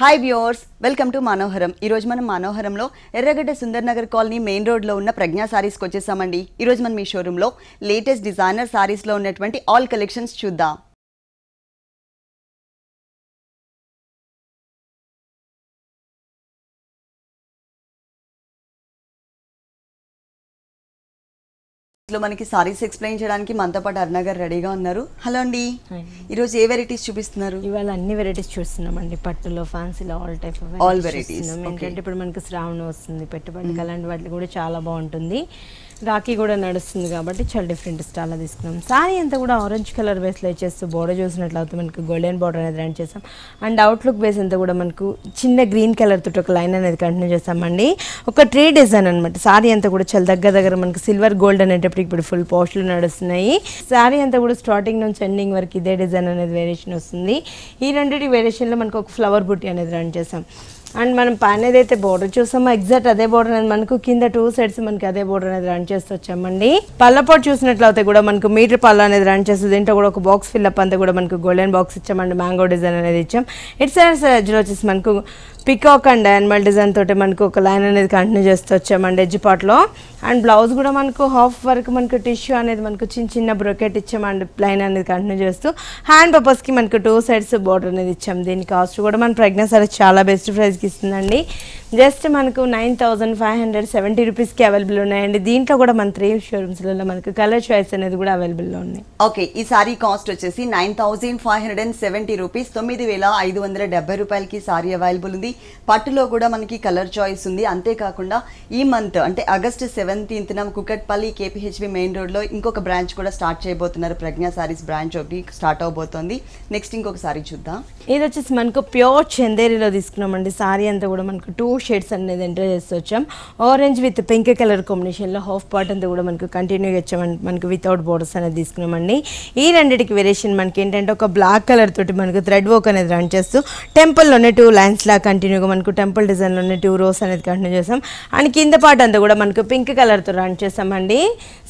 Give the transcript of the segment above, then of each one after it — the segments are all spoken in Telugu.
Hi viewers, welcome to Manoharam. ఈరోజు మనం మనోహరంలో ఎర్రగడ్డ సుందర్ నగర్ కాలనీ మెయిన్ రోడ్లో ఉన్న ప్రజ్ఞా సారీస్కి వచ్చేసామండి. ఈరోజు మనం ఈ షోరూంలో లేటెస్ట్ డిజైనర్ సారీస్లో ఉన్నటువంటి ఆల్ కలెక్షన్స్ చూద్దాం. లో మనకి సారీస్ ఎక్స్ప్లెయిన్ చేయడానికి మనతో పాటు అరుణ గారు రెడీగా ఉన్నారు. హలో అండి, ఈరోజు ఏ వెరైటీస్ చూపిస్తున్నారు? ఇవాళ అన్ని వెరైటీస్ చూస్తున్నామండి, పట్టులో, ఫ్యాన్సీలో, all type of all varieties. ఏంటంటే ఇప్పుడు మనకి శ్రావణం వస్తుంది, పెట్టుబడికి అలాంటి వాటికి కూడా చాలా బాగుంటుంది. రాఖీ కూడా నడుస్తుంది కాబట్టి చాలా డిఫరెంట్ స్టైల్లో తీసుకున్నాం. సారీ అంతా కూడా ఆరెంజ్ కలర్ బేస్లో ఇచ్చేస్తూ బోర్డర్ చూసినట్లయితే మనకు గోల్డెన్ బోర్డర్ అనేది రన్ చేస్తాం. అండ్ అవుట్లుక్ బేస్ అంతా కూడా మనకు చిన్న గ్రీన్ కలర్ తోటి ఒక లైన్ అనేది కంటిన్యూ చేస్తామండి. ఒక ట్రీ డిజైన్ అనమాట. సారీ అంతా కూడా చాలా దగ్గర మనకు సిల్వర్ గోల్డ్ అనేటప్పుడు ఇప్పుడు ఫుల్ పోస్టులు నడుస్తున్నాయి. సారీ అంతా కూడా స్టార్టింగ్ నుంచి ఎండింగ్ వరకు ఇదే డిజైన్ అనేది వేరియేషన్ వస్తుంది. ఈ రెండింటి వేరియేషన్లో మనకు ఒక ఫ్లవర్ బుట్టి అనేది రన్ చేస్తాం. అండ్ మనం పైన ఏదైతే బోర్డర్ చూసామో ఎగ్జాక్ట్ అదే బోర్డర్ అనేది మనకు కింద టూ సైడ్స్ మనకి అదే బోర్డర్ అనేది రన్ చేస్తూ వచ్చామండి. పళ్ళపోటు చూసినట్లయితే కూడా మనకు మీటర్ పళ్ళ అనేది రన్ చేస్తుంది. దీంట్లో కూడా ఒక బాక్స్ ఫిల్అప్ అంతా కూడా మనకు గోల్డెన్ బాక్స్ ఇచ్చామండి, మ్యాంగో డిజైన్ అనేది ఇచ్చాం. ఇట్స్ ఎడ్జ్లో వచ్చేసి మనకు పికాక్ అండ్ యానిమల్ డిజైన్ తోటి మనకు ఒక లైన్ అనేది కంటిన్యూ చేస్తూ వచ్చామండి ఎడ్జ్ పార్ట్లో. అండ్ బ్లౌజ్ కూడా మనకు హాఫ్ వరకు మనకు టిష్యూ అనేది మనకు చిన్న బ్రొకెట్ ఇచ్చామండి, లైన్ అనేది కంటిన్యూ చేస్తూ. హ్యాండ్ పర్పస్కి మనకు టూ సైడ్స్ బోర్డర్ అనేది ఇచ్చాం. దీని కాస్ట్ కూడా మన ప్రజ్ఞా సారీ చాలా బెస్ట్ ప్రైస్ ఇస్తుందండి. జస్ట్ మనకు 9570 రూపీస్కి అవైలబుల్ ఉన్నాయండి. దీంట్లో కూడా మన 3 షోరూమ్స్లలో మనకు కలర్ చాయిస్ అనేది కూడా అవైలబుల్లో ఉన్నాయి. ఓకే, ఈ సారీ కాస్ట్ వచ్చేసి 9570 రూపీస్, 9570 రూపాయలకి సారీ అవైలబుల్ ఉంది. పట్టులో కూడా మనకి కలర్ చాయిస్ ఉంది. అంతేకాకుండా ఈ మంత్ అంటే ఆగస్టు 17న కుకట్పల్లి KPHB మెయిన్ రోడ్లో ఇంకొక బ్రాంచ్ కూడా స్టార్ట్ చేయబోతున్నారు. ప్రజ్ఞా సారీస్ బ్రాంచ్ ఒకటి స్టార్ట్ అవబోతోంది. నెక్స్ట్ ఇంకొక సారీ చూద్దాం. ఇది వచ్చేసి మనకు ప్యూర్ చందేరిలో తీసుకున్నామండి. సారీ అంతా కూడా మనకు 2 షేడ్స్ అనేది ఎంటర్ చేస్తూ వచ్చాం. ఆరెంజ్ విత్ పింక్ కలర్ కాంబినేషన్లో హాఫ్ పార్ట్ అంతా కూడా మనకు కంటిన్యూగా ఇచ్చామండి. మనకు వితౌట్ బోర్డర్స్ అనేది తీసుకున్నామండి. ఈ రెండింటికి వేరియేషన్ మనకి ఏంటంటే ఒక బ్లాక్ కలర్ తోటి మనకు థ్రెడ్ వర్క్ అనేది రన్ చేస్తూ టెంపుల్లోనే 2 లైన్స్లా కంటిన్యూగా మనకు టెంపుల్ డిజైన్లోనే 2 రోస్ అనేది కంటిన్యూ చేస్తాం. అండ్ కింద పార్ట్ అంతా కూడా మనకు పింక్ కలర్తో రన్ చేస్తామండి.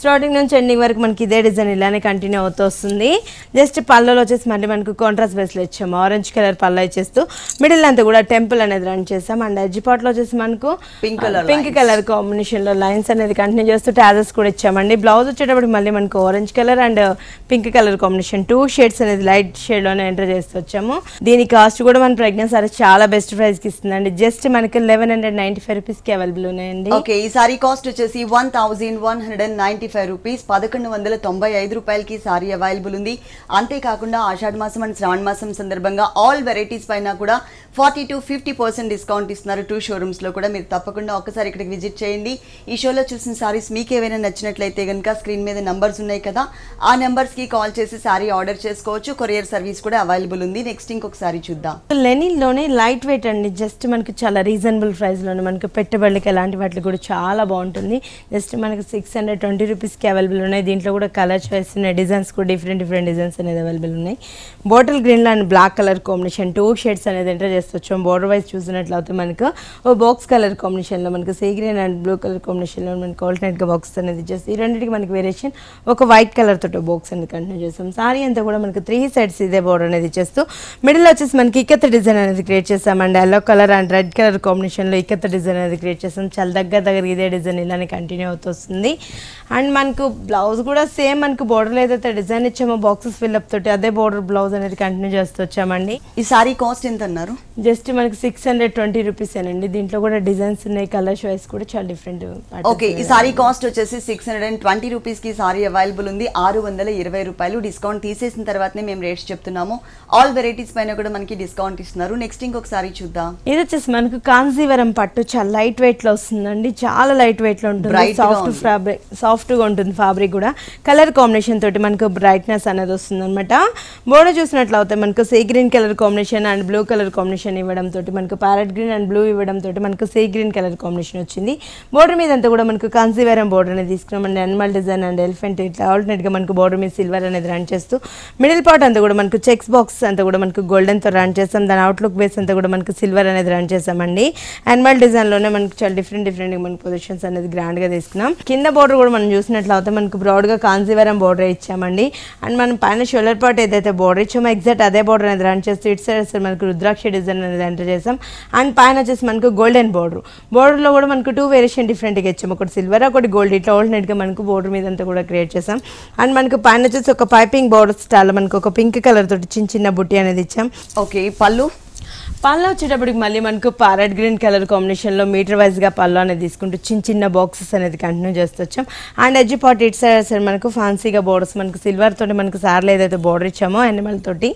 స్టార్టింగ్ నుంచి ఎండింగ్ వరకు మనకి ఇదే డిజైన్ ఇలానే కంటిన్యూ అవుతూ వస్తుంది. జస్ట్ పళ్ళలో వచ్చేసి మళ్ళీ మనకు కాంట్రాస్ట్ బేస్లో ఇచ్చాము. ఆరెంజ్ కలర్ పళ్ళ ఇచ్చేస్తూ మిడిల్ అంతా కూడా టెంపుల్ అనేది రన్ చేస్తాం. అండ్ ఎడ్జ్ పార్ట్ లో వచ్చేసి మనకు పింక్ కలర్ కాంబినేషన్ లో లైన్స్ అనేది కంటిన్యూ చేస్తూ టాజెస్ కూడా ఇచ్చామండి. బ్లౌజ్ వచ్చేటప్పుడు మళ్ళీ మనకు orange colour and pink colour combination 2 shades అనేది లైట్ షేడ్ లోనే ఎంటర్ చేస్తూ వచ్చాము. దీని కాస్ట్ కూడా మన ప్రజ్ఞా సారీ చాలా బెస్ట్ ప్రైస్ కి ఇస్తుందండి. జస్ట్ మనకి 1195 రూపీస్కి అవైలబుల్ ఉన్నాయండి. ఓకే, ఈ సారీ కాస్ట్ వచ్చేసి 1195 రూపీస్, 1195 రూపాయలకి సారీ అవైలబుల్ ఉంది. అంతేకాకుండా ఆషాఢ మాసం అండ్ శ్రావణ మాసం సందర్భంగా ఆల్ వెరైటీస్ పైన కూడా 40 to 50% డిస్కౌంట్ ఇస్తున్నారు 2 షోరూమ్స్లో కూడా. మీరు తప్పకుండా ఒకసారి ఇక్కడికి విజిట్ చేయండి. ఈ షోలో చూసిన సారీస్ మీకు ఏవైనా నచ్చినట్లయితే కనుక స్క్రీన్ మీద నెంబర్స్ ఉన్నాయి కదా, ఆ నెంబర్స్కి కాల్ చేసి సారీ ఆర్డర్ చేసుకోవచ్చు. కొరియర్ సర్వీస్ కూడా అవైలబుల్ ఉంది. నెక్స్ట్ ఇంకొక సారీ చూద్దాం. లెనిన్లోనే లైట్ వెయిట్ అండి. జస్ట్ మనకు చాలా రీజనబుల్ ప్రైస్లోనే మనకు పెట్టుబడికి అలాంటి వాటికి కూడా చాలా బాగుంటుంది. జస్ట్ మనకు 620 రూపీస్కి అవైలబుల్ ఉన్నాయి. దీంట్లో కూడా కలర్ చాయిస్ ఉన్నాయి. డిజైన్స్ కూడా డిఫరెంట్ డిజైన్స్ అనేది అవైలబుల్ ఉన్నాయి. బాటిల్ గ్రీన్లో and black colour combination 2 shades అనేది ఎంటర్ చేస్తూ వచ్చాము. బోర్డర్ వైజ్ చూసినట్లయితే మనకు ఓ బాక్స్ కలర్ కాంబినేషన్లో మనకు sea green and blue colour కాంబినేషన్లో మనకు ఆల్టర్నేట్గా బాక్స్ అనేది చేస్తాం. ఈ రెండింటికి మనకి వేరియేషన్ ఒక వైట్ కలర్ తోటి బాక్స్ అనేది కంటిన్యూ చేస్తాం. సారీ అంతా కూడా మనకు 3 సైడ్స్ ఇదే బోర్డర్ అనేది చేస్తూ మిడిల్లో వచ్చేసి మనకి ఇక్కత డిజైన్ అనేది క్రియేట్ చేస్తామండి. Yellow colour and red colour కాంబినేషన్లో ఇక్కత డిజైన్ అనేది క్రియేట్ చేస్తాం. చాలా దగ్గర ఇదే డిజైన్ ఇలానే కంటిన్యూ అవుతుంది. అండ్ మనకు బ్లౌజ్ కూడా సేమ్ మనకు బోర్డర్లో ఏదైతే డిజైన్ ఇచ్చామో బాక్సెస్ ఫిల్అప్ తోటి అదే బోర్డర్ బ్లౌజ్ అనేది కంటిన్యూ చేస్తూ వచ్చామండి. ఈ సారీ కాస్ట్ ఎంత అన్నారు? జస్ట్ మనకి 620 రూపీస్ అండి. దీంట్లో కూడా డిజైన్స్ ఉన్నాయి, కలర్ చాయిస్ కూడా చాలా డిఫరెంట్. ఓకే, ఈ సారీ కాస్ట్ వచ్చేసి 620 రూపీస్కి సారీ అవైలబుల్ ఉంది. 620 రూపాయలు డిస్కౌంట్ తీసేసిన తర్వాతనే మేము రేట్స్ చెప్తున్నాము. ఆల్ వెరైటీస్ పైన కూడా మనకి డిస్కౌంట్ ఇస్తున్నారు. నెక్స్ట్ ఇంకొక సారీ చూద్దాం. ఇది వచ్చేసి మనకు కాంజీవరం పట్టు. చాలా లైట్ వెయిట్ లో వస్తుందండి, చాలా లైట్ వెయిట్ లో ఉంటుంది. సాఫ్ట్గా ఉంటుంది ఫ్యాబ్రిక్ కూడా. కలర్ కాంబినేషన్ తోటి మనకు బ్రైట్నెస్ అనేది వస్తుంది అనమాట. బోర్డర్ చూసినట్లయితే మనకు sea green colour combination and blue colour combination ఇవ్వడం తోటి మనకు ప్యారెట్ గ్రీన్ అండ్ బ్లూ ఇవ్వడం తోటి మనకు సీ గ్రీన్ కలర్ కాంబినేషన్ వచ్చింది. బోర్డర్ మీద అంతా కూడా మనకు కాంజీవరం బోర్డర్ అనేది తీసుకున్నామండి. యానిమల్ డిజైన్ అండ్ ఎలిఫెంట్ ఇట్లా ఆల్టర్నేట్గా మనకు బోర్డర్ మీద సిల్వర్ అనేది రన్ చేస్తూ మిడిల్ పార్ట్ అంతా కూడా మనకు చెక్స్ బాక్స్ అంతా కూడా మనకు గోల్డెన్తో రన్ చేస్తాం. దాని అవుట్లుక్ బేస్ అంతా కూడా మనకు సిల్వర్ అనేది రన్ చేస్తామండి. యానిమల్ డిజైన్లోనే మనకు చాలా డిఫరెంట్ మనకు పొజిషన్స్ అనేది గ్రాండ్గా తీసుకున్నాం. కింద బోర్డర్ కూడా మనం చూసినట్లయితే మనకు బ్రాడ్గా కాంజీవరం బోర్డర్ ఇచ్చామండి. అండ్ మనం పైన షోల్డర్ పార్ట్ ఏదైతే బోర్డర్ ఇచ్చామో ఎగ్జాక్ట్ అదే బోర్డర్ అనేది రన్ చేస్తూ ఇటు సైడ్ మనకు రుద్రాక్ష డిజైన్ అనేది ఎంటర్ చేసాం. అండ్ పైన వచ్చేసి మనకు గోల్డెన్ బోర్డర్, బోర్డర్లో కూడా మనకు టూ వేరియేషన్ డిఫరెంట్గా ఇచ్చాము, ఒకటి సిల్వర్ ఒకటి గోల్డ్, ఇట్లా ఆల్టర్నేట్గా మనకు బోర్డర్ మీద అంతా కూడా క్రియేట్ చేసాం. అండ్ మనకు పైన వచ్చేసి ఒక పైపింగ్ బోర్డర్ స్టైల్ మనకు ఒక పింక్ కలర్ తోటి చిన్న చిన్న బుట్టి అనేది ఇచ్చాం. ఓకే, పళ్ళు పళ్ళు వచ్చేటప్పటికి మళ్ళీ మనకు ప్యారెట్ గ్రీన్ కలర్ కాంబినేషన్లో మీటర్ వైజ్గా పళ్ళు అనేది తీసుకుంటూ చిన్న చిన్న బాక్సెస్ అనేది కంటిన్యూ చేస్తూ వచ్చాం. And edge pot it side మనకు ఫ్యాన్సీగా బోర్డర్స్ మనకు సిల్వర్ తోటి మనకు సార్లు ఏదైతే బోర్డర్ ఇచ్చామో యానిమల్ తోటి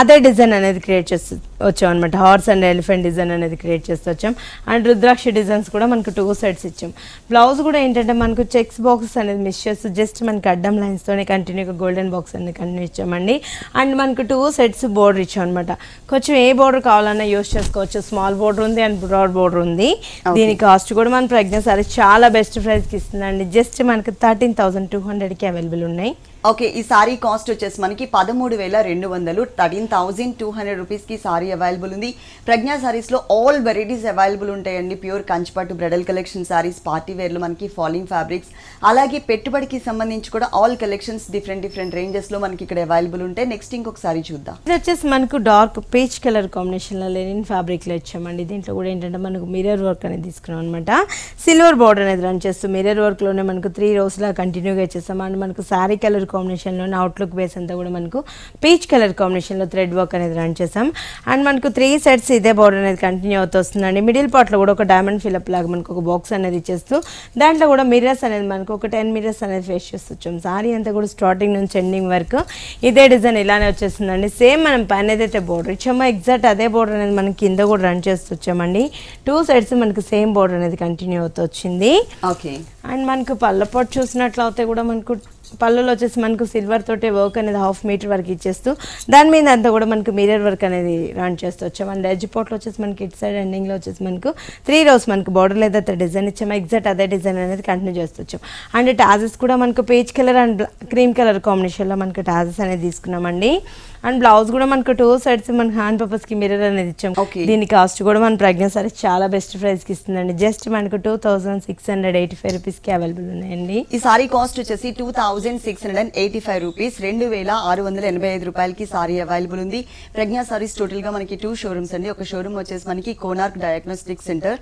అదే డిజైన్ అనేది క్రియేట్ చేస్తూ వచ్చాం అనమాట. హార్స్ అండ్ ఎలిఫెంట్ డిజైన్ అనేది క్రియేట్ చేస్తూ వచ్చాం. అండ్ రుద్రాక్ష డిజైన్స్ కూడా మనకు టూ సైడ్స్ ఇచ్చాం. బ్లౌజ్ కూడా ఏంటంటే మనకు చెక్స్ బాక్సెస్ అనేది మిస్ చేస్తూ జస్ట్ మనకి అడ్డం లైన్స్తోనే కంటిన్యూగా గోల్డెన్ బాక్స్ అనేది కంటిన్యూ ఇచ్చామండి. అండ్ మనకు టూ సైడ్స్ బోర్డర్ ఇచ్చాం అనమాట. కొంచెం ఏ బోర్డర్ కావాలన్నా యూస్ చేసుకోవచ్చు. స్మాల్ బోర్డర్ ఉంది అండ్ బ్రాడ్ బోర్డర్ ఉంది. దీని కాస్ట్ కూడా మన ప్రజ్ఞ సారీ చాలా బెస్ట్ ప్రైస్కి ఇస్తుందండి. జస్ట్ మనకు 13,200కి అవైలబుల్ ఉన్నాయి. ఓకే, ఈ సారీ కాస్ట్ వచ్చేసి మనకి 13,200, 13,200 రూపీస్కి సారీ అవైలబుల్ ఉంది. ప్రజ్ఞా సారీస్లో ఆల్ వెరైటీస్ అవైలబుల్ ఉంటాయండి. ప్యూర్ కంచిపట్టు బ్రైడల్ కలెక్షన్ సారీస్, పార్టీ వేర్లు, మనకి ఫాలింగ్ ఫ్యాబ్రిక్స్, అలాగే పెట్టుబడికి సంబంధించి కూడా ఆల్ కలెక్షన్స్ డిఫరెంట్ డిఫరెంట్ రేంజెస్లో మనకి ఇక్కడ అవైలబుల్ ఉంటాయి. నెక్స్ట్ ఇంకొక సారీ చూద్దాం. ఇది వచ్చేసి మనకు డార్క్ పీచ్ కలర్ కాంబినేషన్లో లెనిన్ ఫ్యాబ్రిక్లో ఇచ్చామండి. దీంట్లో కూడా ఏంటంటే మనకు మిర్రర్ వర్క్ అనేది తీసుకున్నాం అనమాట. సిల్వర్ బోర్డర్ అనేది రన్ చేస్తూ మిర్రర్ వర్క్లోనే మనకు 3 రోజులా కంటిన్యూగా ఇచ్చేస్తాం. అండ్ మనకు సారీ కలర్ కాంబినేషన్లోనే అవుట్లుక్ బేస్ అంతా కూడా మనకు పీచ్ కలర్ కాంబినేషన్లో థ్రెడ్ వర్క్ అనేది రన్ చేసాం. అండ్ మనకు 3 సెట్స్ ఇదే బోర్డర్ అనేది కంటిన్యూ అవుతూ వస్తుందండి. మిడిల్ పార్ట్లో కూడా ఒక డైమండ్ ఫిలప్ లాగా మనకు ఒక బాక్స్ అనేది ఇచ్చేస్తూ దాంట్లో కూడా మిర్రర్స్ అనేది మనకు ఒక 10 మిర్రర్స్ అనేది ఫేస్ చేస్తూ వచ్చాం. సారీ అంతా కూడా స్టార్టింగ్ నుంచి ఎండింగ్ వరకు ఇదే డిజైన్ ఇలానే వచ్చేస్తుందండి. సేమ్ మనం పైన ఏదైతే బోర్డర్ ఇచ్చామో ఎగ్జాక్ట్ అదే బోర్డర్ అనేది మనం కింద కూడా రన్ చేస్తూ వచ్చామండి. 2 సైడ్స్ మనకు సేమ్ బోర్డర్ అనేది కంటిన్యూ అవుతూ వచ్చింది. ఓకే, అండ్ మనకు పళ్ళపాటు చూసినట్లయితే కూడా మనకు పళ్ళులో వచ్చేసి మనకు సిల్వర్ తోటే వర్క్ అనేది 1/2 మీటర్ వరకు ఇచ్చేస్తూ దాని మీద అంతా కూడా మనకు మిర్రర్ వర్క్ అనేది రన్ చేస్తూ వచ్చాం. అండ్ ఎడ్జ్ పార్ట్లో వచ్చేసి మనకి ఇట్ సైడ్ ఎండింగ్లో వచ్చేసి మనకు 3 రోస్ మనకు బోర్డర్లో ఏదైతే డిజైన్ ఇచ్చామో ఎగ్జాక్ట్ అదే డిజైన్ అనేది కంటిన్యూ చేస్తూ వచ్చాం. అండ్ టాజెస్ కూడా మనకు peach colour and cream colour కాంబినేషన్లో మనకు టాజెస్ అనేది తీసుకున్నామండి. అండ్ బ్లౌజ్ కూడా మనకు 2 సైడ్స్ మనకు హ్యాండ్ పర్పస్కి మిర్రర్ అనేది ఇచ్చాం. దీని కాస్ట్ కూడా మన ప్రజ్ఞ సారీ చాలా బెస్ట్ ప్రైస్కి ఇస్తుందండి. జస్ట్ మనకు 2,685 రూపీస్కి అవైలబుల్ ఉన్నాయండి. ఈ సారీ కాస్ట్ వచ్చేసి 2,685 రూపీస్, 2,685 రూపాయలకి సారీ అవైలబుల్ ఉంది. ప్రజ్ఞా సారీస్ టోటల్ గా మనకి 2 షోరూమ్స్ అండి. ఒక షోరూమ్ వచ్చేసి మనకి Konark diagnostic centre,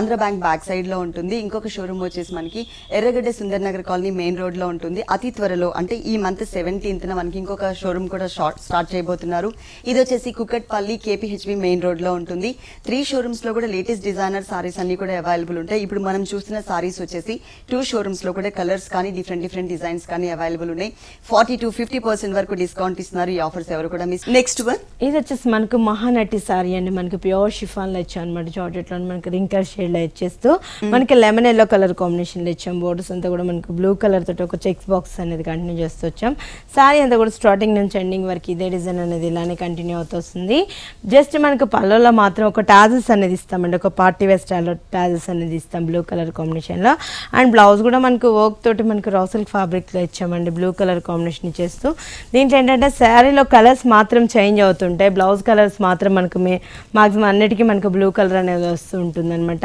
Andhra bank back side లో ఉంటుంది. ఇంకొక షోరూమ్ వచ్చేసి మనకి Erragadda Sundar Nagar colony main road లో ఉంటుంది. అతి త్వరలో అంటే ఈ మంత్ 17న మనకి ఇంకొక షోరూమ్ కూడా స్టార్ట్ చేయబోతున్నారు. ఇది వచ్చేసి కుక్కట్పల్లి KPHB మెయిన్ రోడ్ లో ఉంటుంది. 3 షోరూమ్స్ లో కూడా లేటెస్ట్ డిజైనర్ సారీస్ అన్ని కూడా అవైలబుల్ ఉంటాయి. ఇప్పుడు మనం చూసిన సారీస్ వచ్చేసి 2 షోరూమ్స్ లో కూడా కలర్స్ కానీ డిఫరెంట్ డిజైన్స్ కానీ అవైలబుల్ ఉన్నాయి. 40 to 50% వరకు డిస్కౌంట్ ఇస్తున్నారు. ఈ ఆఫర్స్ ఎవరు కూడా మిస్. నెక్స్ట్ వన్ ఇది వచ్చేసి మనకు మహానటి సారీ అండి. మనకి ప్యూర్ షిఫాన్ లో ఇచ్చాం అనమాట. జార్జెట్ లో మనకి రింకల్ షేడ్ లో ఇచ్చేస్తూ మనకి లెమన్ ఎల్లో కలర్ కాంబినేషన్ లో ఇచ్చాం. బోర్డర్స్ అంతా కూడా మనకు బ్లూ కలర్ తోటి ఒక చెక్స్ బాక్స్ అనేది కంటిన్యూ చేస్తూ వచ్చాం. సారీ అంతా కూడా స్టార్టింగ్ నుంచి ఎండింగ్ వరకు ఇదే డిజైన్ అనేది ఇలానే కంటిన్యూ అవుతూ వస్తుంది. జస్ట్ మనకు పళ్ళలో మాత్రం ఒక టాజెస్ అనేది ఇస్తామండి. ఒక పార్టీ వేర్ స్టైల్లో టాజెస్ అనేది ఇస్తాం బ్లూ కలర్ కాంబినేషన్ లో. అండ్ బ్లౌజ్ కూడా మనకు వర్క్ తోటి మనకు రాసల్ ఫ్యాబ్రిక్లో ఇచ్చామండి. బ్లూ కలర్ కాంబినేషన్ ఇచ్చేస్తూ దీంట్లో ఏంటంటే శారీలో కలర్స్ మాత్రం చేంజ్ అవుతుంటాయి. బ్లౌజ్ కలర్స్ మాత్రం మనకు మాక్సిమం అన్నిటికీ మనకు బ్లూ కలర్ అనేది వస్తూ ఉంటుంది అనమాట.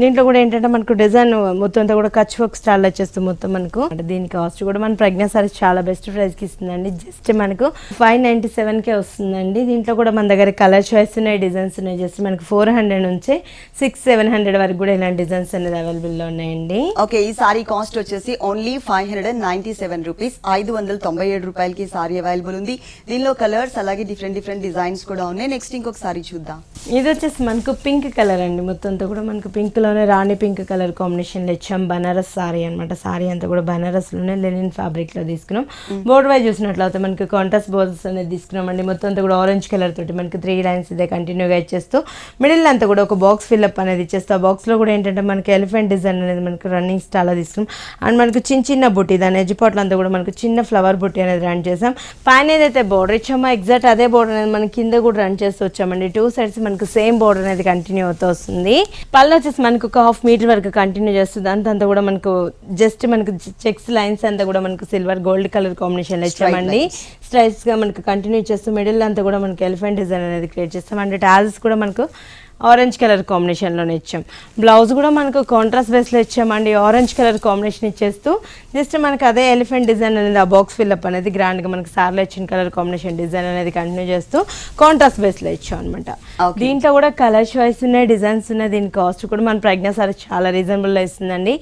దీంట్లో కూడా ఏంటంటే మనకు డిజైన్ మొత్తం అంతా కూడా కచ్ వర్క్ స్టైల్ వచ్చేస్తూ మొత్తం మనకు దీని కాస్ట్ కూడా మన ప్రజ్ఞా సారీ చాలా బెస్ట్ ప్రైస్కి ఇస్తుందండి. జస్ట్ మనకు 597కే వస్తుందండి. దీంట్లో కూడా మన దగ్గర కలర్ చాయిస్ ఉన్నాయి, డిజైన్స్ ఉన్నాయి. జస్ట్ మనకు 400 నుంచి 600-700 వరకు కూడా ఇలాంటి డిజైన్స్ అనేది అవైలబుల్లో ఉన్నాయండి. ఓకే, ఈ సారీ కాస్ట్ వచ్చేసి ఓన్లీ 597 రూపీస్, 597 రూపాయలకి సారీ అవైలబుల్ ఉంది. దీనిలో కలర్స్ అలాగే డిఫరెంట్ డిజైన్స్ కూడా ఉన్నాయి. నెక్స్ట్ ఇంకొక సారీ చూద్దాం. ఇది వచ్చేసి మనకు పింక్ కలర్ అండి. మొత్తం అంతా కూడా మనకు పింక్ లోనే రాణి పింక్ కలర్ కాంబినేషన్ లో ఇచ్చాం. బనారస్ సారీ అనమాట. సారీ అంతా కూడా బనారస్ లోనే లెనిన్ ఫ్యాబ్రిక్ లో తీసుకున్నాం. బోర్డర్ వైజ్ చూసినట్లయితే మనకి కాంట్రాస్ట్ బోర్డర్స్ అనేది తీసుకున్నాం అండి. మొత్తం అంతా కూడా ఆరెంజ్ కలర్ తోటి మనకి 3 లైన్స్ ఇదే కంటిన్యూగా ఇచ్చేస్తూ మిడిల్ అంతా కూడా ఒక బాక్స్ ఫిల్అప్ అనేది ఇచ్చేస్తూ ఆ బాక్స్ లో కూడా ఏంటంటే మనకి ఎలిఫెంట్ డిజైన్ అనేది మనకు రన్నింగ్ స్టైల్ తీసుకున్నాం. అండ్ మనకు చిన్న బుట్టి దాని ఎడ్జ్ పాట్లో అంతా కూడా మనకు చిన్న ఫ్లవర్ బుట్టి అనేది రన్ చేసాం. పైన ఏదైతే బోర్డర్ ఇచ్చామో ఎగ్జాక్ట్ అదే బోర్డర్ అనేది మనం కింద కూడా రన్ చేస్తూ వచ్చామండి. 2 సైడ్స్ మనకు సేమ్ బోర్డర్ అనేది కంటిన్యూ అవుతూ వస్తుంది. పళ్ళు వచ్చేసి మనకు ఒక 1/2 మీటర్ వరకు కంటిన్యూ చేస్తుంది. అంతా కూడా మనకు జస్ట్ మనకు చెక్స్ లైన్స్ అంతా కూడా మనకు సిల్వర్ గోల్డ్ కలర్ కాంబినేషన్ లో ఇచ్చామండి. స్ట్రైట్స్ గా మనకు కంటిన్యూ చేస్తూ మిడిల్ అంతా కూడా మనకు ఎలిఫెంట్ డిజైన్ అనేది క్రియేట్ చేస్తాం. అండ్ టాజెస్ కూడా మనకు ఆరెంజ్ కలర్ కాంబినేషన్ లోనే ఇచ్చాం. బ్లౌజ్ కూడా మనకు కాంట్రాస్ట్ బేస్ లో ఇచ్చామండి. ఆరెంజ్ కలర్ కాంబినేషన్ ఇచ్చేస్తూ జస్ట్ మనకు అదే ఎలిఫెంట్ డిజైన్ అనేది ఆ బాక్స్ ఫిల్అప్ అనేది గ్రాండ్ గా మనకు సార్లు ఇచ్చిన కలర్ కాంబినేషన్ డిజైన్ అనేది కంటిన్యూ చేస్తూ కాంట్రాస్ట్ బేస్ లో ఇచ్చాం అనమాట. దీంట్లో కూడా కలర్ చాయిస్ ఉన్నాయి, డిజైన్స్ ఉన్నాయి. దీని కాస్ట్ కూడా మన ప్రజ్ఞ సార్ చాలా రీజనబుల్ ఇస్తుందండి.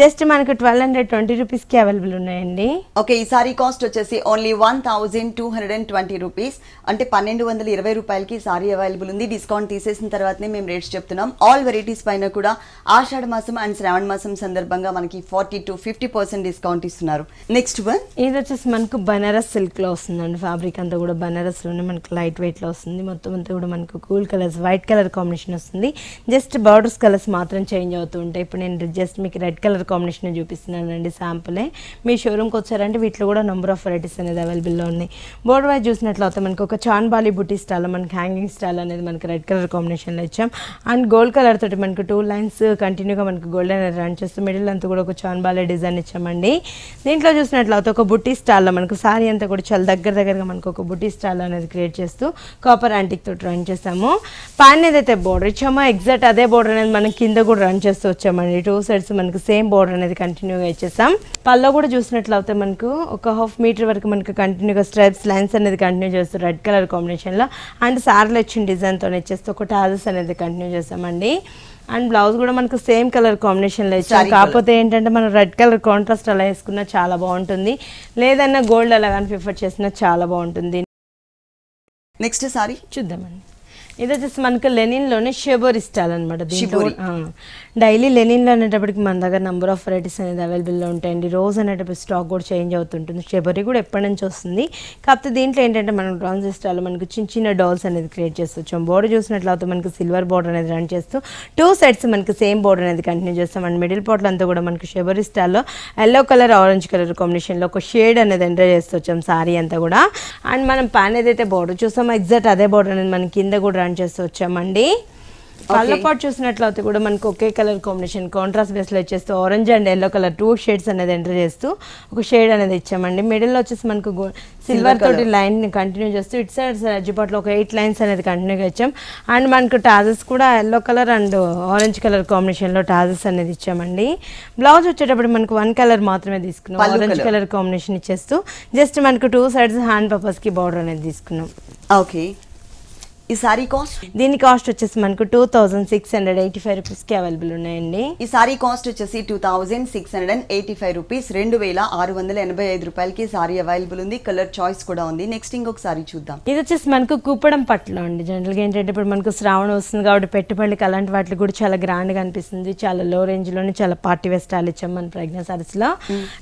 జస్ట్ మనకు 1220 రూపీస్ కి అవైలబుల్ ఉన్నాయండి. ఓకే, ఈ సారీ కాస్ట్ వచ్చేసి ఓన్లీ 1220 రూపీస్, అంటే 1220 రూపాయలకి సారీ అవైలబుల్ ఉంది. డిస్కౌంట్ తీసేసిన తర్వాతనే మేము రేట్స్ చెప్తున్నాం. ఆల్ వెరైటీస్ పైన కూడా ఆషాఢ మాసం అండ్ శ్రావణ మాసం సందర్భంగా మనకి 40 to 50% డిస్కౌంట్ ఇస్తున్నారు. నెక్స్ట్ వన్ ఇది వచ్చేసి మనకు బనారస్ సిల్క్ లో వస్తుందండి. ఫ్యాబ్రిక్ అంతా కూడా బనారస్ లోనే మనకు లైట్ వెయిట్ లో వస్తుంది. మొత్తం అంతా కూడా మనకు cool colours white colour combination వస్తుంది. జస్ట్ బార్డర్స్ కలర్స్ మాత్రం చేంజ్ అవుతూ ఉంటాయి. ఇప్పుడు నేను జస్ట్ మీకు రెడ్ కలర్ కాంబినేషన్ చూపిస్తున్నాను అండి శాంపులే. మీ షోరూమ్కి వచ్చారంటే వీటిలో కూడా నెంబర్ ఆఫ్ వెరైటీస్ అనేది అవైలబుల్లో ఉన్నాయి. బోర్డ్ వైజ్ చూసినట్లయితే మనకు ఒక చాన్బాలి బుటీ స్టైల్ మనకి హ్యాంగింగ్ స్టైల్ అనేది మనకి రెడ్ కలర్ కాంబినేషన్లో ఇచ్చాం. అండ్ గోల్డ్ కలర్ తోటి మనకు 2 లైన్స్ కంటిన్యూగా మనకు గోల్డ్ అనేది రన్ చేస్తూ మిడిల్ అంతా కూడా ఒక చాన్బాలి డిజైన్ ఇచ్చామండి. దీంట్లో చూసినట్లయితే ఒక బుటీ స్టైల్లో మనకు సారీ అంతా కూడా చాలా దగ్గరగా మనకు ఒక బుటీ స్టైల్ అనేది క్రియేట్ చేస్తూ కాపర్ యాంటిక్ తోటి రన్ చేస్తాము. పైన ఏదైతే బోర్డర్ ఇచ్చామో ఎగ్జాక్ట్ అదే బోర్డర్ అనేది మనం కింద కూడా రన్ చేస్తూ వచ్చామండి. 2 సైడ్స్ మనకు సేమ్ బోర్డర్ అనేది కంటిన్యూగా ఇచ్చేసాం. పల్లో కూడా చూసినట్లయితే మనకు ఒక 1/2 మీటర్ వరకు మనకు కంటిన్యూగా స్ట్రైప్స్ లైన్స్ అనేది కంటిన్యూ చేస్తూ రెడ్ కలర్ కాంబినేషన్లో అండ్ సార్లు వచ్చిన డిజైన్తో ఇచ్చేస్తూ ఒక టాజెస్ అనేది కంటిన్యూ చేస్తామండి. అండ్ బ్లౌజ్ కూడా మనకు సేమ్ కలర్ కాంబినేషన్లో ఇచ్చాం. కాకపోతే ఏంటంటే మనం రెడ్ కలర్ కాంట్రాస్ట్ అలా వేసుకున్నా చాలా బాగుంటుంది, లేదన్నా గోల్డ్ అలా కానీ ప్రిఫర్ చేసినా చాలా బాగుంటుంది. నెక్స్ట్ సారీ చూద్దామండి. ఇది వచ్చేసి మనకు లెనిన్లోనే షెబోరి స్టైల్ అనమాట. డైలీ లెనిన్లో అనేటప్పటికి మన దగ్గర నెంబర్ ఆఫ్ వెరైటీస్ అనేది అవైలబుల్లో ఉంటాయండి. రోజు అనేటప్పటికి స్టాక్ కూడా చేంజ్ అవుతుంటుంది. షెబోరి కూడా ఎప్పటి నుంచి వస్తుంది. కాకపోతే దీంట్లో ఏంటంటే మనం డ్రాన్స్ స్టైల్ మనకు చిన్న డాల్స్ అనేది క్రియేట్ చేస్తాం. బోర్డర్ చూసినట్లయితే మనకు సిల్వర్ బోర్డర్ అనేది రన్ చేస్తూ 2 సైడ్స్ మనకు సేమ్ బోర్డర్ అనేది కంటిన్యూ చేస్తాం. అండ్ మిడిల్ పార్ట్లో అంతా కూడా మనకు షెబోరి స్టైల్లో ఎల్లో కలర్ ఆరెంజ్ కలర్ కాంబినేషన్లో ఒక షేడ్ అనేది ఎంటర్ చేస్తూ వచ్చాం సారీ అంతా కూడా. అండ్ మనం పైన ఏదైతే బోర్డర్ చూస్తామో ఎగ్జాక్ట్ అదే బోర్డర్ అనేది మన కింద కూడా రన్ చేస్తూ వచ్చామండి. పళ్ళ పాటు చూసినట్లయితే కూడా మనకు ఒకే కలర్ కాంబినేషన్ కాంట్రాస్ట్ బేస్లో వచ్చేస్తూ orange and yellow colour 2 shades అనేది ఎంటర్ చేస్తూ ఒక షేడ్ అనేది ఇచ్చామండి. మిడిల్లో వచ్చేసి మనకు సిల్వర్ తోటి లైన్ కంటిన్యూ చేస్తూ ఇట్ సైడ్స్ అజ్జిపాట్లో ఒక 8 లైన్స్ అనేది కంటిన్యూగా ఇచ్చాం. అండ్ మనకు టాజెస్ కూడా yellow colour and orange colour కాంబినేషన్లో టాజెస్ అనేది ఇచ్చామండి. బ్లౌజ్ వచ్చేటప్పుడు మనకు 1 కలర్ మాత్రమే తీసుకున్నాం. ఆరెంజ్ కలర్ కాంబినేషన్ ఇచ్చేస్తూ జస్ట్ మనకు 2 సైడ్స్ హ్యాండ్ పర్పస్కి బార్డర్ అనేది తీసుకున్నాం. ఓకే, ఈ సారీ కాస్ట్ దీని కాస్ట్ వచ్చేసి మనకు 2685 రూపీస్ కి అవైలబుల్ ఉన్నాయండి. ఈ సారీ కాస్ట్ వచ్చేసి 2685 రూపీస్, 2685 రూపాయలకి సారీ అవైలబుల్ ఉంది. కలర్ చాయిస్ కూడా ఉంది. నెక్స్ట్ ఇంకొక సారీ చూద్దాం. ఇది వచ్చేసి మనకు కుప్పడం పట్టులో అండి. జనరల్ గా ఏంటంటే ఇప్పుడు మనకు శ్రావణం వస్తుంది కాబట్టి పెట్టుబడులకి అలాంటి వాటికి కూడా చాలా గ్రాండ్ గా అనిపిస్తుంది. చాలా లో రేంజ్ లోనే చాలా పార్టీ వేర్ స్టైల్ ఇచ్చాం మన ప్రజ్ఞ సారీస్ లో.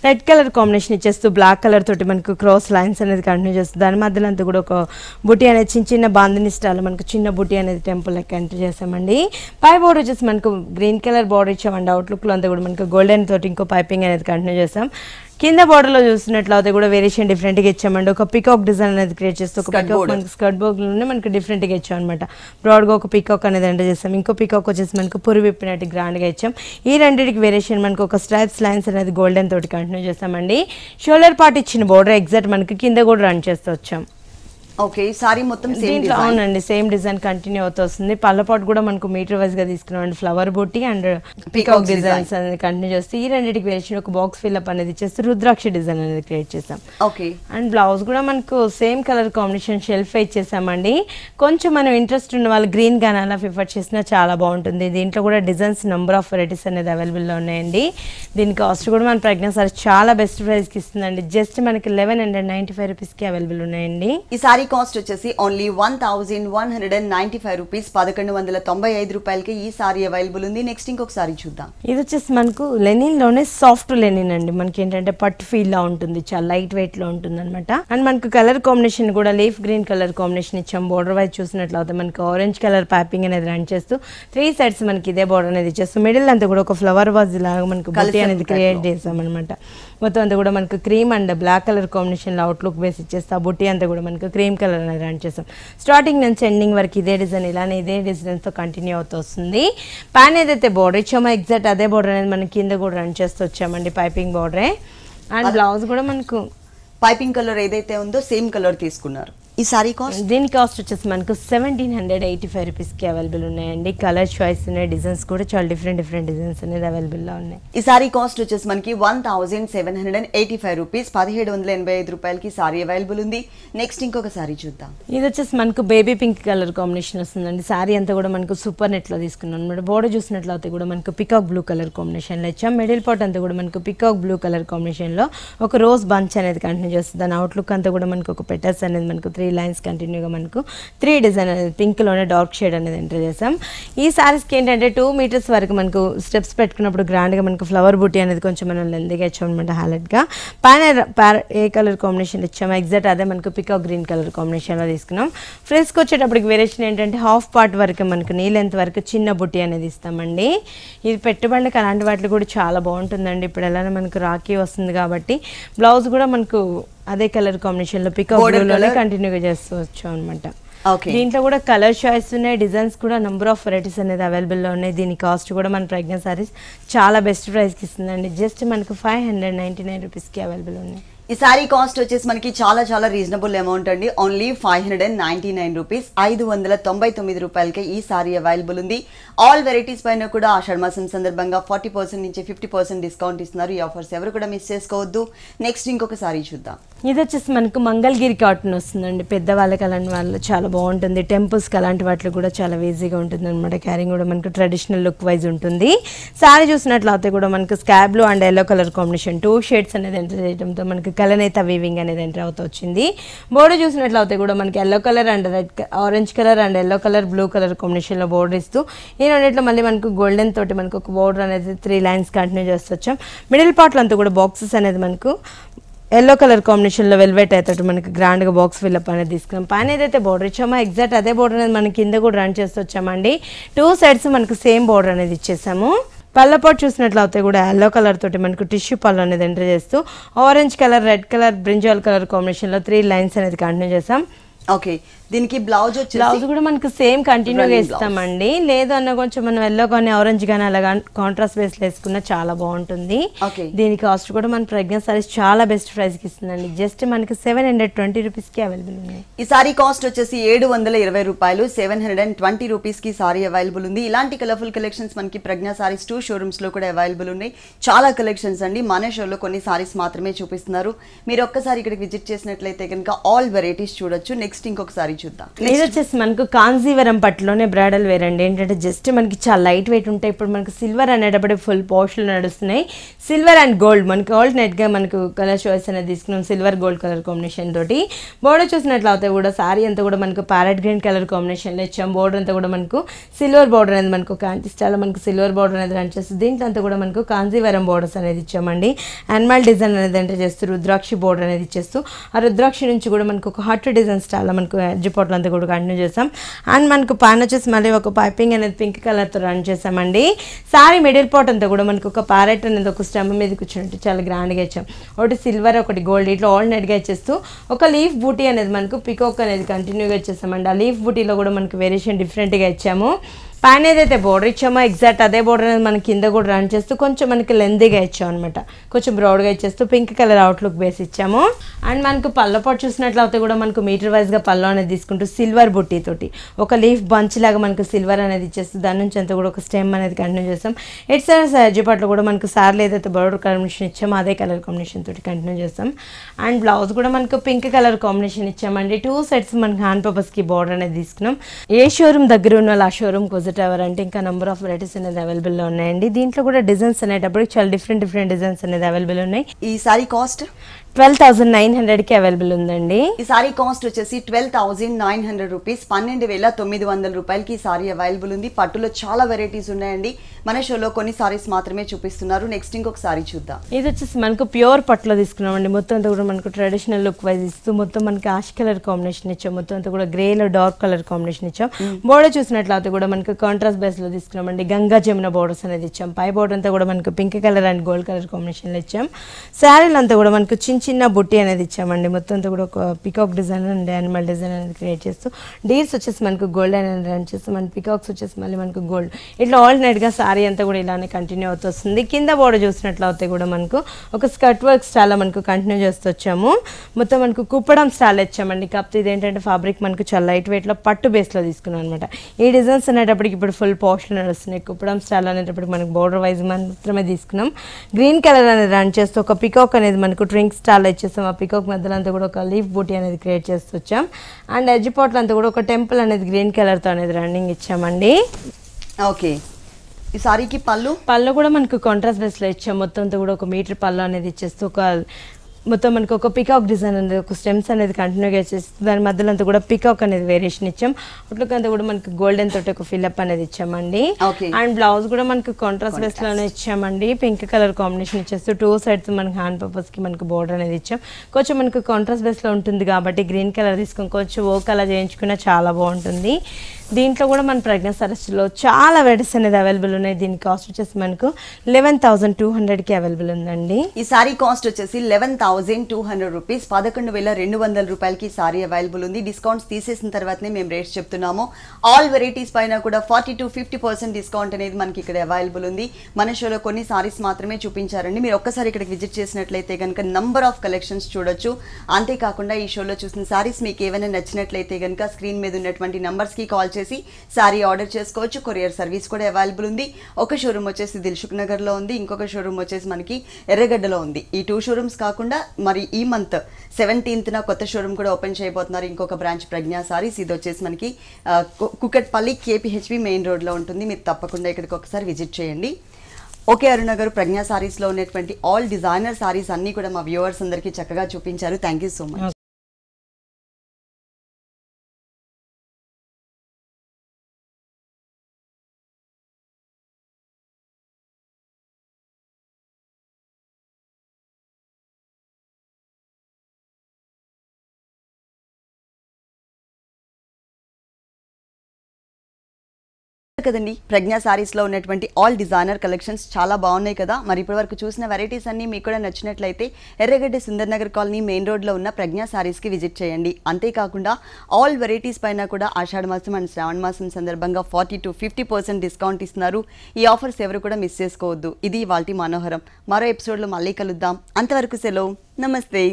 రెడ్ కలర్ కాంబినేషన్ ఇచ్చేస్తూ బ్లాక్ కలర్ తోటి మనకు క్రాస్ లైన్స్ అనేది కంటిన్యూ చేస్తుంది. దాని మధ్యలో అంతా కూడా ఒక బుటీ అనేది చిన్న బాందిని స్టైల్ మనకు చిన్న బుటీ అనేది టెంపుల్ లెక్క ఎంటర్ చేసామండి. పై బోర్డర్ వచ్చేసి మనకు గ్రీన్ కలర్ బోర్డర్ ఇచ్చామండి. అవుట్లుక్ లో అంతా కూడా మనకు గోల్డెన్ తోటి ఇంకో పైపింగ్ అనేది కంటిన్యూ చేసాం. కింద బోర్డర్లో చూసినట్లయితే కూడా వేరియేషన్ డిఫరెంట్గా ఇచ్చామండి. ఒక పికాక్ డిజైన్ అనేది క్రియేట్ చేస్తూ ఒక పికాక్ మనకి స్కర్ట్ బోర్డ్లోనే మనకి డిఫరెంట్గా ఇచ్చాం అనమాట. బ్రాడ్గా ఒక పికాక్ అనేది ఎంటర్ చేస్తాం. ఇంకో పికాక్ వచ్చేసి మనకు పురి విప్పినట్టు గ్రాండ్గా ఇచ్చాం. ఈ రెండింటికి వేరియేషన్ మనకు ఒక స్ట్రైప్స్ లైన్స్ అనేది గోల్డెన్ తోటి కంటిన్యూ చేస్తామండి. షోల్డర్ పార్ట్ ఇచ్చిన బోర్డర్ ఎగ్జాక్ట్ మనకి కింద కూడా రన్ చేస్తూ వచ్చాం. ఓకే, సారీ మొత్తం అవునండి సేమ్ డిజైన్ కంటిన్యూ అవుతూ వస్తుంది. పళ్ళపాటు కూడా మనకు మీటర్ వైజ్ గా తీసుకున్నాం. ఫ్లవర్ బుట్టి అండ్ పీకాక్ డిజైన్స్ అనేది కంటిన్యూ చేస్తూ ఈ రెండింటికి వేసిన ఒక బాక్స్ ఫిల్అప్ అనేది చేస్తూ రుద్రాక్ష డిజైన్ అనేది క్రియేట్ చేసాం. ఓకే, అండ్ బ్లౌజ్ కూడా మనకు సేమ్ కలర్ కాంబినేషన్ షెల్ఫ్ ఇచ్చేసామండి. కొంచెం మనం ఇంట్రెస్ట్ ఉన్న వాళ్ళు గ్రీన్ గానీ అలా ప్రిఫర్ చేసినా చాలా బాగుంటుంది. దీంట్లో కూడా డిజైన్స్ నెంబర్ ఆఫ్ వెరైటీస్ అనేది అవైలబుల్లో ఉన్నాయండి. దీని కాస్ట్ కూడా మన ప్రజ్ఞ సార్ చాలా బెస్ట్ ప్రైస్ కి ఇస్తుందండి. జస్ట్ మనకి 1195 రూపీస్ కి అవైలబుల్ ఉన్నాయండి. ఈ సారీ కాస్ట్ వచ్చేసి ఓన్లీ 1195 రూపీస్, 1195 రూపాయలకి ఈ సారీ అవైలబుల్ ఉంది. నెక్స్ట్ ఇంకొక సారీ చూద్దాం. ఇది వచ్చేసి మనకు లెనిన్ లోనే సాఫ్ట్ లెనిన్ అండి. మనకి ఏంటంటే పట్టు ఫీల్ లా ఉంటుంది, చాలా లైట్ వెయిట్ లో ఉంటుంది అనమాట. అండ్ మనకు కలర్ కాంబినేషన్ కూడా లీఫ్ గ్రీన్ కలర్ కాంబినేషన్ ఇచ్చాం. బోర్డర్ వైజ్ చూసినట్లయితే మనకి ఆరెంజ్ కలర్ ప్యాపింగ్ అనేది రన్ చేస్తూ 3 సైడ్స్ మనకి ఇదే బోర్డర్ అనేది ఇచ్చేస్తూ మిడిల్ అంతా కూడా ఒక ఫ్లవర్ వాజ్ లాగా మనకు బుటీ అనేది క్రియేట్ చేసాం అనమాట. మొత్తం అంతా కూడా మనకు cream and black colour combination లో అవుట్లుక్ బేస్ ఇచ్చేస్తా బుటీ అంతా కూడా మనకు క్రీమ్ కలర్ అనేది రన్ చేస్తాం. స్టార్టింగ్ నుంచి ఎండింగ్ వరకు ఇదే డిజైన్ ఇలానే ఇదే డిజైన్స్తో కంటిన్యూ అవుతూ వస్తుంది. పైన ఏదైతే బోర్డర్ ఇచ్చామో ఎగ్జాక్ట్ అదే బోర్డర్ అనేది మనం కింద కూడా రన్ చేస్తూ వచ్చామండి, పైపింగ్ బోర్డరే. అండ్ బ్లౌజ్ కూడా మనకు పైపింగ్ కలర్ ఏదైతే ఉందో సేమ్ కలర్ తీసుకున్నారు. This saree cost? This cost is ₹1785 available. Color choice and designs are different designs available. This saree cost is ₹1785. ₹1785 saree available. Next thing is saree. This is baby pink color combination. Saree is super net. Border juice net is peacock blue color combination. Middle part is peacock blue color combination. Rose bunch is outlook petals and 3 lines continue. 3 design pink dark shade. This sarees 2 meters steps grand flower booty and highlight color combination exact peacock green color combination. Friends variation half part work knee length work chinna booty అనేది ఇస్తామండి. ఇది పెట్టుబడులకు అలాంటి వాటికి కూడా చాలా బాగుంటుందండి. ఇప్పుడు ఎలానే మనకు రాఖీ వస్తుంది కాబట్టి బ్లౌజ్ కూడా మనకు అదే కలర్ కాంబినేషన్ లో పికప్ లోనే కంటిన్యూగా చేసుకోవచ్చు అన్నమాట. దీంట్లో కూడా కలర్ చాయిస్ ఉన్నాయి, డిజైన్స్ కూడా నంబర్ ఆఫ్ వెరైటీస్ అనేది అవైలబుల్ లో ఉన్నాయి. దీని కాస్ట్ కూడా మన ప్రెగ్నెంట్ సారీస్ చాలా బెస్ట్ ప్రైస్ కి ఇస్తుందండి. జస్ట్ మనకు ₹599 కి అవైలబుల్ ఉన్నాయి. ఈ సారీ కాస్ట్ వచ్చేసి మనకి చాలా చాలా రీజనబుల్ అమౌంట్ అండి. ఓన్లీ ₹599 ₹599కి ఈ సారీ అవైలబుల్ ఉంది. ఆల్ వెరైటీస్ పైన కూడా ఆషాఢ మాసం సందర్భంగా 40% నుంచి 50% డిస్కౌంట్ ఇస్తున్నారు. ఈ ఆఫర్స్ ఎవరు కూడా మిస్ చేసుకోవద్దు. నెక్స్ట్ ఇంకొక సారీ చూద్దాం. ఇది వచ్చేసి మనకు మంగళగిరి కాటన్ వస్తుందండి. పెద్దవాళ్ళకి అలాంటి వాళ్ళు చాలా బాగుంటుంది. టెంపుల్స్ కి అలాంటి వాటికి కూడా చాలా ఈజీగా ఉంటుందన్నమాట. క్యారింగ్ కూడా మనకు ట్రెడిషనల్ లుక్ వైజ్ ఉంటుంది. సారీ చూసినట్లయితే కూడా మనకు sky blue and yellow colour combination 2 shades అనేది ఎంటర్ చేయడంతో మనకి కలనేత వీవింగ్ అనేది ఎంటర్ అవుతూ వచ్చింది. బోర్డర్ చూసినట్లయితే కూడా మనకి yellow colour and red orange colour and yellow colour blue colour కాంబినేషన్లో బోర్డర్ ఇస్తూ ఈ రెండిట్లో మళ్ళీ మనకు గోల్డెన్ తోటి మనకు ఒక బోర్డర్ అనేది 3 లైన్స్ కంటిన్యూ చేస్తూ వచ్చాం. మిడిల్ పార్ట్లో అంతా కూడా బాక్సెస్ అనేది మనకు yellow కలర్ కాంబినేషన్లో వెల్వెట్ అయితే మనకి గ్రాండ్గా బాక్స్ ఫిల్అప్ అనేది తీసుకున్నాం. పైన ఏదైతే బోర్డర్ ఇచ్చామో ఎగ్జాక్ట్ అదే బోర్డర్ అనేది మనకి కింద కూడా రన్ చేస్తూ వచ్చామండి. 2 సైడ్స్ మనకు సేమ్ బోర్డర్ అనేది ఇచ్చేసాము. పళ్ళపాటు చూసినట్లయితే కూడా yellow కలర్ తోటి మనకు టిష్యూ పళ్ళు అనేది ఎంటర్ చేస్తూ orange colour red colour brinjal colour కాంబినేషన్లో 3 లైన్స్ అనేది కంటిన్యూ చేసాం. ఓకే, దీనికి బ్లౌజ్ కూడా మనకు సేమ్ కంటిన్యూగా ఇస్తామండి. లేదన్నా కొంచెం మనం yellow కానీ ఆరెంజ్ కానీ అలా కాంట్రాస్ట్ బేస్ వేసుకున్నా చాలా బాగుంటుంది. దీని కాస్ట్ కూడా మన ప్రెగ్నెంట్ సారీస్ చాలా బెస్ట్ ప్రైస్ కి ఇస్తుందండి. జస్ట్ మనకి ₹720 కి అవైలబుల్ ఉంది. ఈ సారీ కాస్ట్ వచ్చేసి ₹720 ₹720 కి సారీ అవైలబుల్ ఉంది. ఇలాంటి కలర్ఫుల్ కలెక్షన్స్ మనకి ప్రెగ్నెంట్ సారీస్ 2 showrooms లో కూడా అవైలబుల్ ఉన్నాయి. చాలా కలెక్షన్స్ అండి. మన షోలో కొన్ని సారీస్ మాత్రమే చూపిస్తున్నారు. మీరు ఒక్కసారి ఇక్కడికి విజిట్ చేసినట్లయితే కనుక ఆల్ వెరైటీస్ చూడొచ్చు. నెక్స్ట్ ఇంకొకసారి చూద్దాం. ఇది వచ్చేసి మనకు కాంజీవరం పట్టులోనే బ్రైడల్ వేర్ అండి. ఏంటంటే జస్ట్ మనకి చాలా లైట్ వెయిట్ ఉంటాయి. ఇప్పుడు మనకు సిల్వర్ అనేటప్పుడు ఫుల్ పోషలు నడుస్తున్నాయి. సిల్వర్ అండ్ గోల్డ్ మనకి ఆల్టర్నేట్ గా మనకు కలర్ చాయిస్ అనేది తీసుకున్నాం. సిల్వర్ గోల్డ్ కలర్ కాంబినేషన్ తోటి బోర్డర్ చూసినట్లయితే కూడా సారీ అంతా కూడా మనకు ప్యారెట్ గ్రీన్ కలర్ కాంబినేషన్లో ఇచ్చాం. బోర్డర్ అంతా కూడా మనకు సిల్వర్ బోర్డర్ అనేది మనకు కాంచి స్టైల్లో మనకు సిల్వర్ బోర్డర్ అనేది రన్ చేస్తుంది. దీంట్లో అంతా కూడా మనకు కాంజీవరం బోర్డర్స్ అనేది ఇచ్చామండి. అనిమల్ డిజైన్ అనేది ఎంటర్ చేస్తూ రుద్రాక్షి బోర్డర్ అనేది ఇచ్చేస్తూ ఆ రుద్రాక్షి నుంచి కూడా మనకు ఒక హార్ట్ డిజైన్ స్టైల్లో మనకు జిపోట్లు అంతా కూడా కంటిన్యూ చేసాం. అండ్ మనకు పైన వచ్చేసి మళ్ళీ ఒక పైపింగ్ అనేది పింక్ కలర్తో రన్ చేసామండి. సారీ మిడిల్ పార్ట్ అంతా కూడా మనకు ఒక ప్యారెట్ అనేది ఒక స్టెమ్ మీద కూర్చున్నట్టు చాలా గ్రాండ్గా ఇచ్చాం. ఒకటి సిల్వర్ ఒకటి గోల్డ్ ఇట్లా ఆల్టర్నేట్గా ఇచ్చేస్తూ ఒక లీఫ్ బూటీ అనేది మనకు పికాక్ అనేది కంటిన్యూగా ఇచ్చేసామండి. ఆ లీఫ్ బూటీలో కూడా మనకు వేరియేషన్ డిఫరెంట్గా ఇచ్చాము. పైన ఏదైతే బోర్డర్ ఇచ్చామో ఎగ్జాక్ట్ అదే బోర్డర్ అనేది మనకి కింద కూడా రన్ చేస్తూ కొంచెం మనకి లెంతీగా ఇచ్చాం అనమాట. కొంచెం బ్రాడ్గా ఇచ్చేస్తూ పింక్ కలర్ అవుట్లుక్ బేస్ ఇచ్చాము. అండ్ మనకు పళ్ళపాటు చూసినట్లయితే కూడా మనకు మీటర్ వైజ్గా పళ్ళ అనేది తీసుకుంటూ సిల్వర్ బుట్టి తోటి ఒక లీఫ్ బంచ్ లాగా మనకు సిల్వర్ అనేది ఇచ్చేస్తూ దాని నుంచి అంతా కూడా ఒక స్టెమ్ అనేది కంటిన్యూ చేస్తాం. ఇటు సైడ్ సజ్జిపాట్లో కూడా మనకు సార్లు ఏదైతే బోర్డర్ కాంబినేషన్ ఇచ్చామో అదే కలర్ కాంబినేషన్ తోటి కంటిన్యూ చేస్తాం. అండ్ బ్లౌజ్ కూడా మనకు పింక్ కలర్ కాంబినేషన్ ఇచ్చామండి. 2 sets మనకి హ్యాండ్ పర్పస్కి బోర్డర్ అనేది తీసుకున్నాం. ఏ షోరూమ్ దగ్గర ఉన్న వాళ్ళు ఆ షోరూమ్ అంటే ఇంకా నెంబర్ ఆఫ్ వెరైటీస్ అనేది అవైలబుల్లో ఉన్నాయండి. దీంట్లో కూడా డిజైన్స్ అనేటప్పుడు చాలా డిఫరెంట్ డిజైన్స్ అనేది అవైలబుల్ ఉన్నాయి. ఈ సారీ కాస్ట్ ₹12,900 అవైలబుల్ ఉందండి. ఈ సారీ కాస్ట్ వచ్చేసి ₹12,900 ₹12,900 ఈ సారీ అవైలబుల్ ఉంది. పట్టులో చాలా వెరైటీస్ ఉన్నాయండి. మన షోలో కొన్ని సారీస్ మాత్రమే చూపిస్తున్నారు. నెక్స్ట్ ఇంకొక సారీ చూద్దాం. ఇది వచ్చేసి మనకు ప్యూర్ పట్టులో తీసుకున్నామండి. మొత్తం అంతా కూడా మనకు ట్రెడిషనల్ లుక్ వైజ్ ఇస్తూ మొత్తం మనకి యాష్ కలర్ కాంబినేషన్ ఇచ్చాం. మొత్తం అంతా కూడా గ్రేలో డార్క్ కలర్ కాంబినేషన్ ఇచ్చాం. బోర్డర్ చూసినట్లయితే కూడా మనకు కాంట్రాస్ట్ బేస్ లో తీసుకున్నామండి. గంగా జమున బోర్డర్స్ అనేది ఇచ్చాం. పై బోర్డర్ అంతా కూడా మనకు pink colour and gold colour combination లో ఇచ్చాం. శారీలు అంతా కూడా మనకు చిన్న చిన్న చిన్న బుట్టి అనేది ఇచ్చామండి. మొత్తం అంతా కూడా ఒక peacock design and animal design అనేది క్రియేట్ చేస్తూ డీర్స్ వచ్చేసి మనకు గోల్డ్ అనేది రన్ చేస్తాం, మన పికాక్స్ వచ్చేసి మళ్ళీ మనకు గోల్డ్, ఇట్లా ఆల్టర్నేట్గా సారీ అంతా కూడా ఇలానే కంటిన్యూ అవుతూ వస్తుంది. కింద బోర్డర్ చూసినట్లయితే కూడా మనకు ఒక స్కర్ట్ వర్క్ స్టైల్ మనకు కంటిన్యూ చేస్తూ వచ్చాము. మొత్తం మనకు కుప్పడం స్టైల్ ఇచ్చామండి. కాకపోతే ఇదేంటంటే ఫ్యాబ్రిక్ మనకు చాలా లైట్ వెయిట్లో పట్టు బేస్లో తీసుకున్నాం అనమాట. ఈ డిజైన్స్ అనేటప్పటికి ఇప్పుడు ఫుల్ పాష్లో నడుస్తున్నాయి. కుప్పడం స్టైల్ అనేటప్పటికి మనకు బోర్డర్ వైజ్ మాత్రమే తీసుకున్నాం. గ్రీన్ కలర్ అనేది రన్ చేస్తూ ఒక పికాక్ అనేది మనకు ట్రింక్ స్టాల్ ఇచ్చేస్తాం. ఆ పికాక్ మధ్యలో అంతా కూడా ఒక లీఫ్ బూటీ అనేది క్రియేట్ చేస్తూ వచ్చాం. అండ్ ఎడ్జ్ పాట్లో అంతా కూడా ఒక టెంపుల్ అనేది గ్రీన్ కలర్తో అనేది రన్నింగ్ ఇచ్చామండి. ఓకే, ఈ సారీకి పళ్ళు పళ్ళు కూడా మనకు కాంట్రాస్ట్ బేస్లో ఇచ్చాం. మొత్తం అంతా కూడా ఒక మీటర్ పళ్ళు అనేది ఇచ్చేస్తూ ఒక మొత్తం మనకు ఒక పికాక్ డిజైన్ అనేది ఒక స్టెమ్స్ అనేది కంటిన్యూగా చేస్తుంది. దాని మధ్యలో అంతా కూడా పికాక్ అనేది వేరియేషన్ ఇచ్చాం. అట్లకి అంతా కూడా మనకి గోల్డెన్ తోటి ఒక ఫిల్అప్ అనేది ఇచ్చామండి. అండ్ బ్లౌజ్ కూడా మనకు కాంట్రాస్ట్ బేస్ లోనే ఇచ్చామండి. పింక్ కలర్ కాంబినేషన్ ఇచ్చేస్తూ టూ సైడ్స్ మనకి హ్యాండ్ పర్పస్ కి మనకు బోర్డర్ అనేది ఇచ్చాం. కొంచెం మనకు కాంట్రాస్ట్ బేస్ లో ఉంటుంది కాబట్టి గ్రీన్ కలర్ తీసుకొని కొంచెం ఓ కలర్ చేయించుకున్నా చాలా బాగుంటుంది. దీంట్లో కూడా మన ప్రజ్ఞ సరస్సులో చాలా వెరైటీస్ అనేది అవైలబుల్ ఉన్నాయి. దీని కాస్ట్ వచ్చేసి మనకు 11,200కి అవైలబుల్ ఉందండి. ఈ సారీ కాస్ట్ వచ్చేసి 11,200 రూపీస్, 11,200 రూపాయలకి సారీ అవైలబుల్ ఉంది. డిస్కౌంట్స్ తీసేసిన తర్వాతనే మేము రేట్స్ చెప్తున్నాము. ఆల్ వెరైటీస్ పైన కూడా 40 to 50% డిస్కౌంట్ అనేది మనకి ఇక్కడ అవైలబుల్ ఉంది. మన షోలో కొన్ని సారీస్ మాత్రమే చూపించారండి. మీరు ఒక్కసారి ఇక్కడికి విజిట్ చేసినట్లయితే కనుక నంబర్ ఆఫ్ కలెక్షన్స్ చూడొచ్చు. అంతేకాకుండా ఈ షోలో చూసిన సారీస్ మీకు ఏమైనా నచ్చినట్లయితే కనుక స్క్రీన్ మీద ఉన్నటువంటి నంబర్స్కి కాల్ చేసి సారీ ఆర్డర్ చేసుకోవచ్చు. కొరియర్ సర్వీస్ కూడా అవైలబుల్ ఉంది. ఒక షోరూమ్ వచ్చేసి దిల్సుఖ్ నగర్లో ఉంది, ఇంకొక షోరూమ్ వచ్చేసి మనకి ఎర్రగడ్డలో ఉంది. ఈ టూ షోరూమ్స్ కాకుండా మరి ఈ మంత్ 17th కొత్త షోరూమ్ కూడా ఓపెన్ చేయబోతున్నారు. ఇంకొక బ్రాంచ్ ప్రజ్ఞా సారీస్, ఇది వచ్చేసి మనకి కుకట్పల్లి KPHB మెయిన్ రోడ్లో ఉంటుంది. మీరు తప్పకుండా ఇక్కడికి ఒకసారి విజిట్ చేయండి. ఓకే అరుణ గారు, ప్రజ్ఞా సారీస్లో ఉన్నటువంటి ఆల్ డిజైనర్ సారీస్ అన్నీ కూడా మా వ్యూవర్స్ అందరికీ చక్కగా చూపించారు. Thank you so much. కదండి, ప్రజ్ఞా సారీస్లో ఉన్నటువంటి ఆల్ డిజైనర్ కలెక్షన్స్ చాలా బాగున్నాయి కదా. మరి ఇప్పటి వరకు చూసిన వెరైటీస్ అన్ని మీకు కూడా నచ్చినట్లయితే ఎర్రగడ్డ సుందర్ నగర్ కాలనీ మెయిన్ రోడ్లో ఉన్న ప్రజ్ఞా సారీస్కి విజిట్ చేయండి. అంతేకాకుండా ఆల్ వెరైటీస్ పైన కూడా ఆషాఢ మాసం అండ్ శ్రావణ మాసం సందర్భంగా 40 to 50% డిస్కౌంట్ ఇస్తున్నారు. ఈ ఆఫర్స్ ఎవరు కూడా మిస్ చేసుకోవద్దు. ఇది ఇవాల్టి మనోహరం. మరో ఎపిసోడ్లో మళ్ళీ కలుద్దాం. అంతవరకు సెలవు. నమస్తే.